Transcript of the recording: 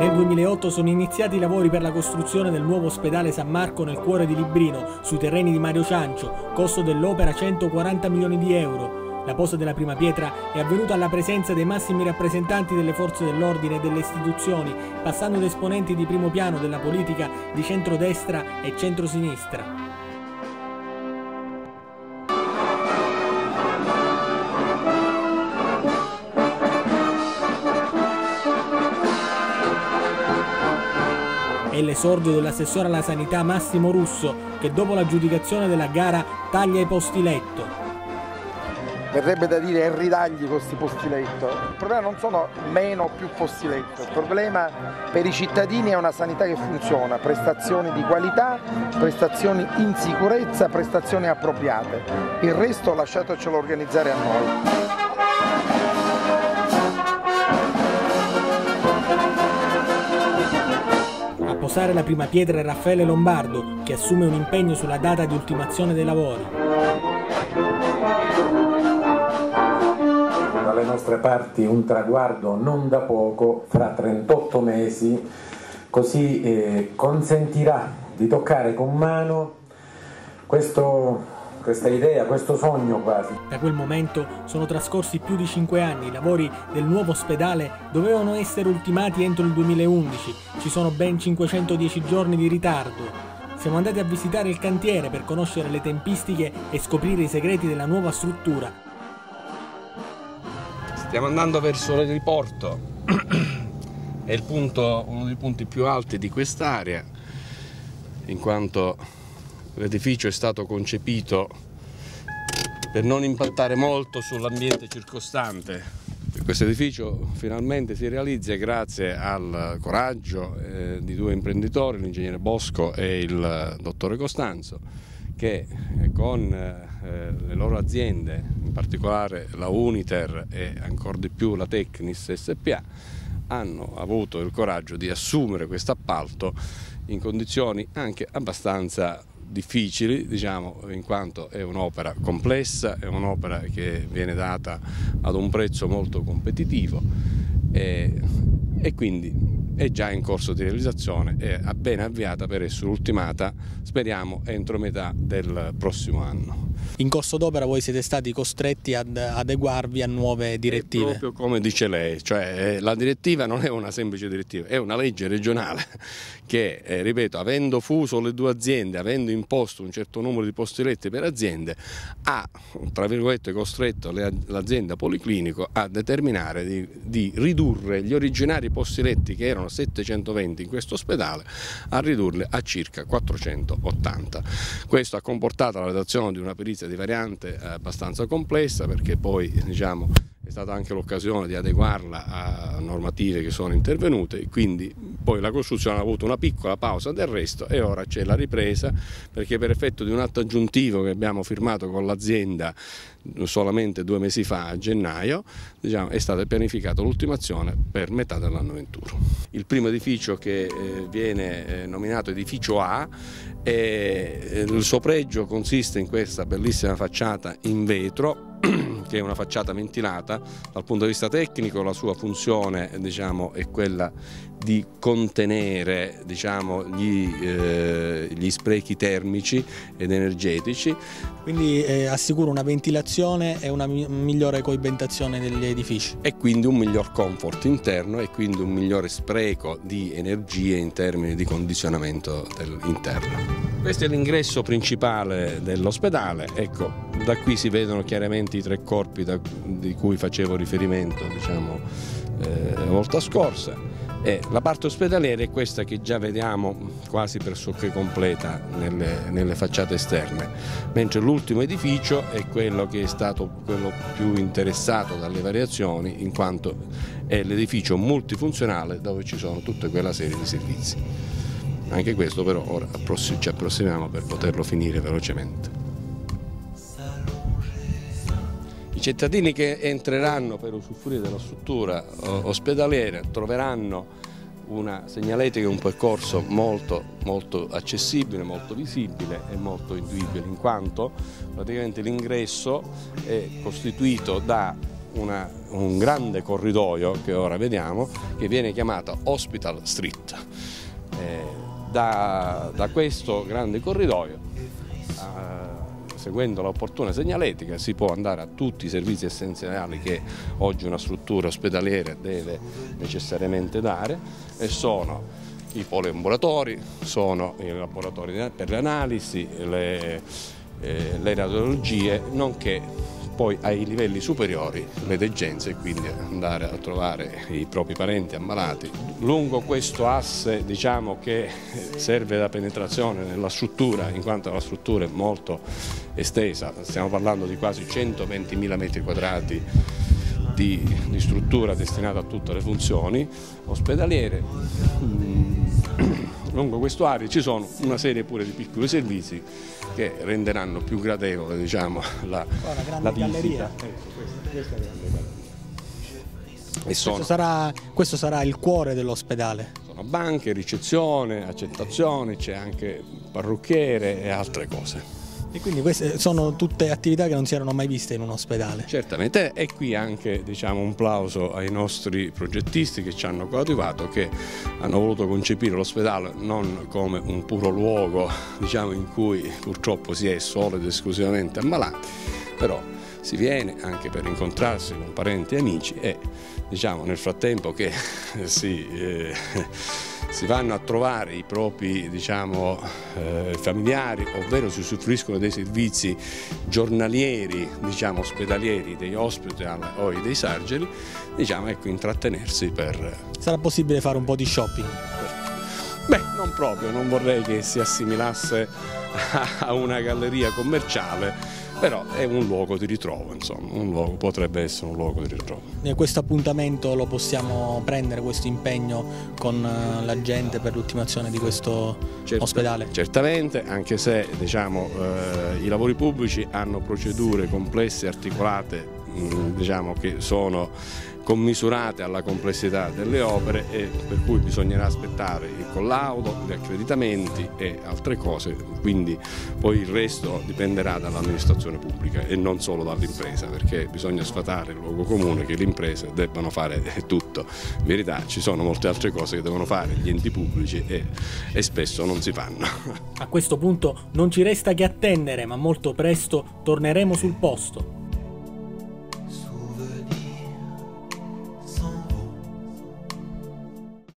Nel 2008 sono iniziati i lavori per la costruzione del nuovo ospedale San Marco nel cuore di Librino, sui terreni di Mario Ciancio, costo dell'opera 140 milioni di euro. La posa della prima pietra è avvenuta alla presenza dei massimi rappresentanti delle forze dell'ordine e delle istituzioni, passando da esponenti di primo piano della politica di centrodestra e centrosinistra. È l'esordio dell'assessore alla sanità Massimo Russo, che dopo l'aggiudicazione della gara taglia i posti letto. Verrebbe da dire è ridagli questi posti letto. Il problema non sono meno o più posti letto, il problema per i cittadini è una sanità che funziona, prestazioni di qualità, prestazioni in sicurezza, prestazioni appropriate. Il resto lasciatocelo organizzare a noi. A posare la prima pietra è Raffaele Lombardo, che assume un impegno sulla data di ultimazione dei lavori. Dalle nostre parti un traguardo non da poco, fra 38 mesi, così consentirà di toccare con mano questa idea, questo sogno quasi. Da quel momento sono trascorsi più di 5 anni, i lavori del nuovo ospedale dovevano essere ultimati entro il 2011, ci sono ben 510 giorni di ritardo. Siamo andati a visitare il cantiere per conoscere le tempistiche e scoprire i segreti della nuova struttura. Stiamo andando verso l'aeroporto, è uno dei punti più alti di quest'area, in quanto l'edificio è stato concepito per non impattare molto sull'ambiente circostante. Questo edificio finalmente si realizza grazie al coraggio di 2 imprenditori, l'ingegnere Bosco e il dottore Costanzo, che con le loro aziende, in particolare la Uniter e ancora di più la Tecnis S.P.A., hanno avuto il coraggio di assumere questo appalto in condizioni anche abbastanza difficili, diciamo, in quanto è un'opera complessa, è un'opera che viene data ad un prezzo molto competitivo e quindi è già in corso di realizzazione, è appena avviata per essere ultimata, speriamo, entro metà del prossimo anno. In corso d'opera voi siete stati costretti ad adeguarvi a nuove direttive? È proprio come dice lei, cioè la direttiva non è una semplice direttiva, è una legge regionale che, ripeto, avendo fuso le 2 aziende, avendo imposto un certo numero di posti letti per aziende, ha, tra virgolette, costretto l'azienda Policlinico a determinare di ridurre gli originari posti letti, che erano 720 in questo ospedale, a ridurli a circa 480. Questo ha comportato la redazione di una perizia di variante abbastanza complessa, perché poi, diciamo, è stata anche l'occasione di adeguarla a normative che sono intervenute, quindi poi la costruzione ha avuto una piccola pausa del resto e ora c'è la ripresa, perché per effetto di un atto aggiuntivo che abbiamo firmato con l'azienda solamente 2 mesi fa, a gennaio, diciamo, è stata pianificata l'ultimazione per metà dell'anno 21. Il primo edificio, che viene nominato edificio A, e il suo pregio consiste in questa bellissima facciata in vetro, che è una facciata ventilata. Dal punto di vista tecnico la sua funzione, diciamo, è quella di contenere, diciamo, gli sprechi termici ed energetici. Quindi assicura una ventilazione e una migliore coibentazione degli edifici. E quindi un miglior comfort interno e quindi un migliore spreco di energie in termini di condizionamento interno. Questo è l'ingresso principale dell'ospedale, ecco, da qui si vedono chiaramente i 3 corpi di cui facevo riferimento, diciamo, la volta scorsa, e la parte ospedaliera è questa che già vediamo quasi pressoché completa nelle facciate esterne, mentre l'ultimo edificio è quello che è stato quello più interessato dalle variazioni, in quanto è l'edificio multifunzionale dove ci sono tutta quella serie di servizi. Anche questo però ora ci approssimiamo per poterlo finire velocemente. I cittadini che entreranno per usufruire della struttura ospedaliera troveranno una segnaletica e un percorso molto accessibile, molto visibile e molto intuibile, in quanto praticamente l'ingresso è costituito da una un grande corridoio che ora vediamo, che viene chiamato Hospital Street. Da questo grande corridoio, seguendo l'opportuna segnaletica, si può andare a tutti i servizi essenziali che oggi una struttura ospedaliera deve necessariamente dare, e sono i poliambulatori, sono i laboratori per le analisi, le radiologie, nonché poi ai livelli superiori le degenze, e quindi andare a trovare i propri parenti ammalati. Lungo questo asse, diciamo, che serve da penetrazione nella struttura, in quanto la struttura è molto estesa, stiamo parlando di quasi 120.000 metri quadrati di struttura destinata a tutte le funzioni ospedaliere. Lungo questo area ci sono una serie pure di piccoli servizi che renderanno più gradevole, diciamo, la visita. Questa è la grande galleria. Questo sarà il cuore dell'ospedale. Sono banche, ricezione, accettazioni, c'è anche parrucchiere e altre cose. E quindi queste sono tutte attività che non si erano mai viste in un ospedale. Certamente, e qui anche, diciamo, un plauso ai nostri progettisti che ci hanno coadiuvato, che hanno voluto concepire l'ospedale non come un puro luogo, diciamo, in cui purtroppo si è solo ed esclusivamente ammalati, però si viene anche per incontrarsi con parenti e amici e, diciamo, nel frattempo che si vanno a trovare i propri, diciamo, familiari, ovvero si usufruiscono dei servizi giornalieri, diciamo, ospedalieri dei hospital o dei surgery, diciamo, ecco, intrattenersi per... Sarà possibile fare un po' di shopping? Beh, non proprio, non vorrei che si assimilasse a una galleria commerciale, però è un luogo di ritrovo, insomma, potrebbe essere un luogo di ritrovo. E questo appuntamento lo possiamo prendere, questo impegno con la gente per l'ultimazione di questo ospedale? Certamente, anche se, diciamo, i lavori pubblici hanno procedure complesse e articolate, diciamo, che sono commisurate alla complessità delle opere, e per cui bisognerà aspettare il collaudo, gli accreditamenti e altre cose, quindi poi il resto dipenderà dall'amministrazione pubblica e non solo dall'impresa, perché bisogna sfatare il luogo comune che le imprese debbano fare tutto. In verità ci sono molte altre cose che devono fare gli enti pubblici e spesso non si fanno. A questo punto non ci resta che attendere, ma molto presto torneremo sul posto.